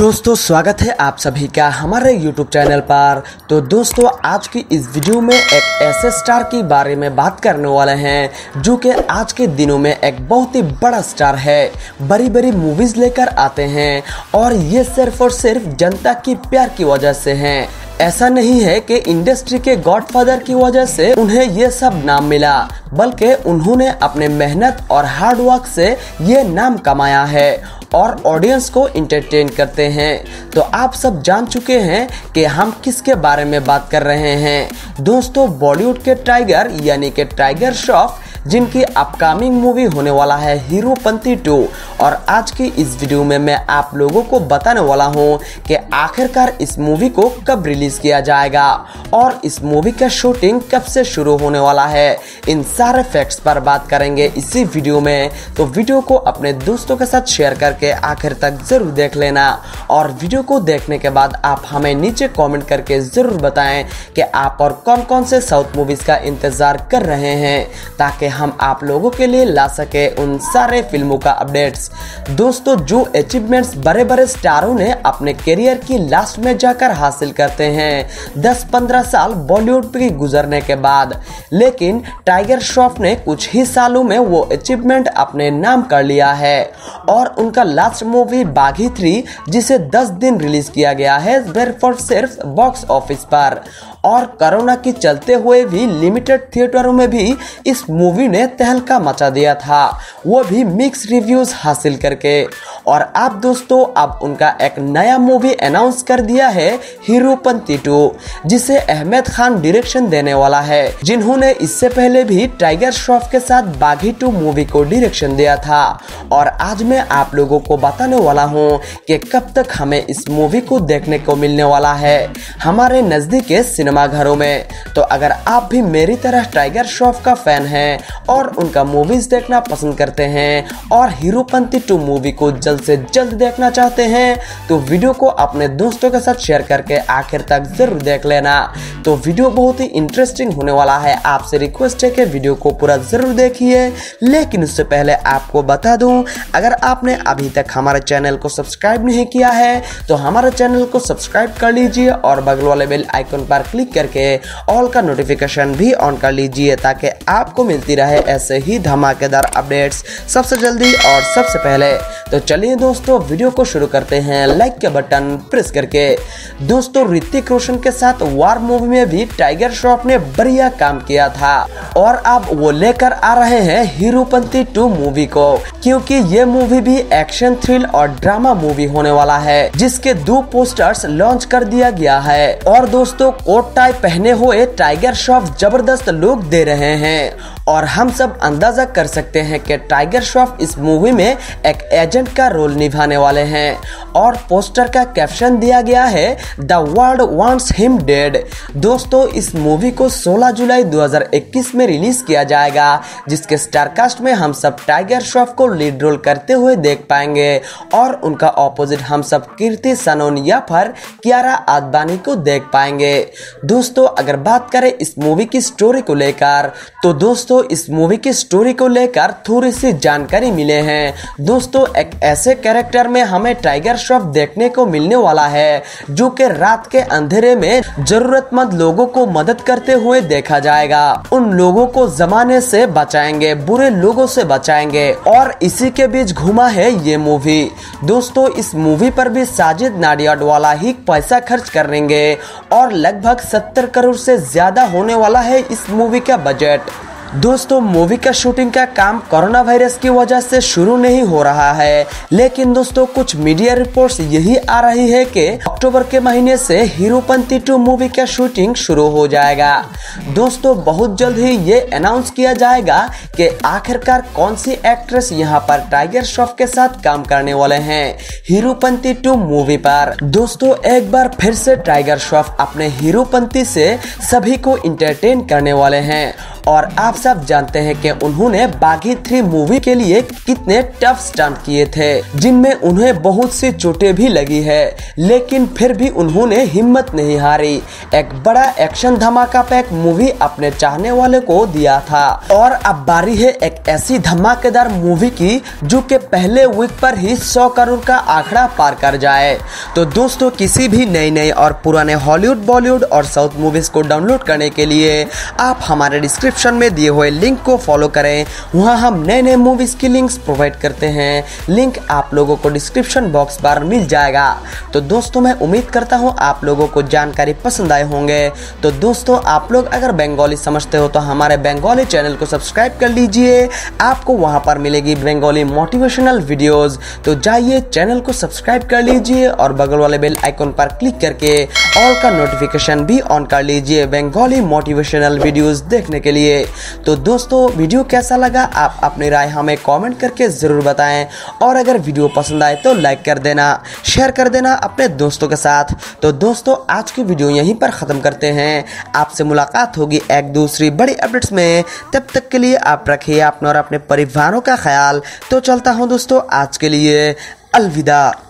दोस्तों स्वागत है आप सभी का हमारे YouTube चैनल पर। तो दोस्तों आज की इस वीडियो में एक ऐसे स्टार के बारे में बात करने वाले हैं जो कि आज के दिनों में एक बहुत ही बड़ा स्टार है, बड़ी बड़ी मूवीज़ लेकर आते हैं और ये सिर्फ और सिर्फ जनता की प्यार की वजह से हैं। ऐसा नहीं है कि इंडस्ट्री के गॉडफादर की वजह से उन्हें ये सब नाम मिला, बल्कि उन्होंने अपने मेहनत और हार्डवर्क से ये नाम कमाया है और ऑडियंस को इंटरटेन करते हैं। तो आप सब जान चुके हैं कि हम किसके बारे में बात कर रहे हैं। दोस्तों बॉलीवुड के टाइगर यानी कि टाइगर श्रॉफ, जिनकी अपकमिंग मूवी होने वाला है हीरोपंती 2। और आज की इस वीडियो में मैं आप लोगों को बताने वाला हूं कि आखिरकार इस मूवी को कब रिलीज़ किया जाएगा और इस मूवी का शूटिंग कब से शुरू होने वाला है। इन सारे फैक्ट्स पर बात करेंगे इसी वीडियो में। तो वीडियो को अपने दोस्तों के साथ शेयर करके आखिर तक ज़रूर देख लेना और वीडियो को देखने के बाद आप हमें नीचे कॉमेंट करके ज़रूर बताएँ कि आप और कौन कौन से साउथ मूवीज़ का इंतज़ार कर रहे हैं, ताकि हम आप लोगों के लिए ला सके उन सारे फिल्मों का अपडेट्स। दोस्तों जो अचीवमेंट्स बड़े बड़े स्टारों ने अपने करियर की लास्ट में जाकर हासिल करते हैं 10-15 साल बॉलीवुड पे गुजरने के बाद, लेकिन टाइगर श्रॉफ ने कुछ ही सालों में वो अचीवमेंट अपने नाम कर लिया है। और उनका लास्ट मूवी बाघी 3, जिसे 10 दिन रिलीज किया गया है, सिर्फ और सिर्फ बॉक्स ऑफिस पर और कोरोना के चलते हुए भी लिमिटेड थिएटरों में भी इस मूवी ने तहलका मचा दिया था, वो भी मिक्स रिव्यूज हासिल करके। और आप दोस्तों अब उनका एक नया मूवी अनाउंस कर दिया है हीरोपंती 2, जिसे अहमद खान डायरेक्शन देने वाला है, जिन्होंने इससे पहले भी टाइगर श्रॉफ के साथ बाघी 2 मूवी को डायरेक्शन दिया था। और आज मैं आप लोगों को बताने वाला हूँ कि कब तक हमें इस मूवी को देखने को मिलने वाला है हमारे नज़दीके सिनेमाघरों में। तो अगर आप भी मेरी तरह टाइगर श्रॉफ का फैन हैं और उनका मूवीज देखना पसंद करते हैं और हीरोपंती 2 मूवी को जल्द से जल्द देखना चाहते हैं, तो वीडियो को अपने दोस्तों के साथ शेयर करके आखिर तक जरूर देख लेना। तो वीडियो बहुत ही इंटरेस्टिंग होने वाला है। आपसे रिक्वेस्ट है कि वीडियो को पूरा जरूर देखिए, लेकिन उससे पहले आपको बता दूं, अगर आपने अभी तक हमारे चैनल को सब्सक्राइब नहीं किया है तो हमारे चैनल को सब्सक्राइब कर लीजिए और बगल वाले बेल आइकन पर क्लिक करके ऑल का नोटिफिकेशन भी ऑन कर लीजिए, ताकि आपको मिलती रहे ऐसे ही धमाकेदार अपडेट्स सबसे जल्दी और सबसे पहले। तो चलिए दोस्तों वीडियो को शुरू करते हैं लाइक के बटन प्रेस करके। दोस्तों ऋतिक रोशन के साथ वार मूवी में भी टाइगर श्रॉफ ने बढ़िया काम किया था और अब वो लेकर आ रहे हैं हीरोपंती 2 मूवी को, क्योंकि ये मूवी भी एक्शन थ्रिल और ड्रामा मूवी होने वाला है, जिसके 2 पोस्टर्स लॉन्च कर दिया गया है। और दोस्तों कोट टाई पहने हुए टाइगर श्रॉफ जबरदस्त लुक दे रहे हैं और हम सब अंदाजा कर सकते हैं कि टाइगर श्रॉफ इस मूवी में एक एजेंट का रोल निभाने वाले हैं। और पोस्टर का कैप्शन दिया गया है the world wants him dead. दोस्तों इस मूवी को 16 जुलाई 2021 में रिलीज किया जाएगा, जिसके स्टारकास्ट में हम सब टाइगर श्रॉफ को लीड रोल करते हुए देख पाएंगे और उनका ऑपोजिट हम सब कीर्ति सनोन या फिर कियारा आडवाणी को देख पाएंगे। दोस्तों अगर बात करें इस मूवी की स्टोरी को लेकर, तो दोस्तों इस मूवी की स्टोरी को लेकर थोड़ी सी जानकारी मिले हैं। दोस्तों एक ऐसे कैरेक्टर में हमें टाइगर श्रॉफ देखने को मिलने वाला है जो कि रात के अंधेरे में जरूरतमंद लोगों को मदद करते हुए देखा जाएगा। उन लोगों को जमाने से बचाएंगे, बुरे लोगों से बचाएंगे और इसी के बीच घुमा है ये मूवी। दोस्तों इस मूवी पर भी साजिद नाडियाडवाला ही पैसा खर्च करेंगे और लगभग 70 करोड़ से ज्यादा होने वाला है इस मूवी का बजट। दोस्तों मूवी का शूटिंग का काम कोरोना वायरस की वजह से शुरू नहीं हो रहा है, लेकिन दोस्तों कुछ मीडिया रिपोर्ट्स यही आ रही है कि अक्टूबर के महीने से हीरोपंती 2 मूवी का शूटिंग शुरू हो जाएगा। दोस्तों बहुत जल्द ही ये अनाउंस किया जाएगा कि आखिरकार कौन सी एक्ट्रेस यहाँ पर टाइगर श्रॉफ के साथ काम करने वाले हैं हीरोपंती 2 मूवी पर। दोस्तों एक बार फिर से टाइगर श्रॉफ अपने हीरोपंती से सभी को इंटरटेन करने वाले हैं और आप सब जानते हैं कि उन्होंने बागी 3 मूवी के लिए कितने टफ स्टंट किए थे, जिनमें उन्हें बहुत सी चोटें भी लगी है, लेकिन फिर भी उन्होंने हिम्मत नहीं हारी। एक बड़ा एक्शन धमाका पैक मूवी अपने चाहने वाले को दिया था और अब बारी है एक ऐसी धमाकेदार मूवी की जो के पहले वीक पर ही 100 करोड़ का आंकड़ा पार कर जाए। तो दोस्तों, किसी भी नई और पुराने हॉलीवुड, बॉलीवुड और साउथ मूवीज को डाउनलोड करने के लिए आप हमारे डिस्क्रिप्शन में दिए हुए लिंक को फॉलो करें। वहां हम नए मूवीज की लिंक्स प्रोवाइड करते हैं। लिंक आप लोगों को डिस्क्रिप्शन बॉक्स बार मिल जाएगा। तो दोस्तों, मैं उम्मीद करता हूं आप लोगों को जानकारी पसंद आए होंगे। तो दोस्तों, आप लोग अगर बंगाली समझते हो तो हमारे बंगाली चैनल को सब्सक्राइब कर लीजिए। आपको वहां पर मिलेगी बंगाली मोटिवेशनल वीडियोस। तो जाइए चैनल को सब्सक्राइब कर लीजिए और बगल वाले बेल आइकॉन पर क्लिक करके ऑल का नोटिफिकेशन भी ऑन कर लीजिए बंगाली मोटिवेशनल वीडियोस देखने के लिए। तो दोस्तों, वीडियो कैसा लगा आप अपनी राय हमें कमेंट करके ज़रूर बताएं और अगर वीडियो पसंद आए तो लाइक कर देना, शेयर कर देना अपने दोस्तों के साथ। तो दोस्तों, आज की वीडियो यहीं पर ख़त्म करते हैं। आपसे मुलाकात होगी एक दूसरी बड़ी अपडेट्स में। तब तक के लिए आप रखिए अपने और अपने परिवारों का ख्याल। तो चलता हूँ दोस्तों, आज के लिए अलविदा।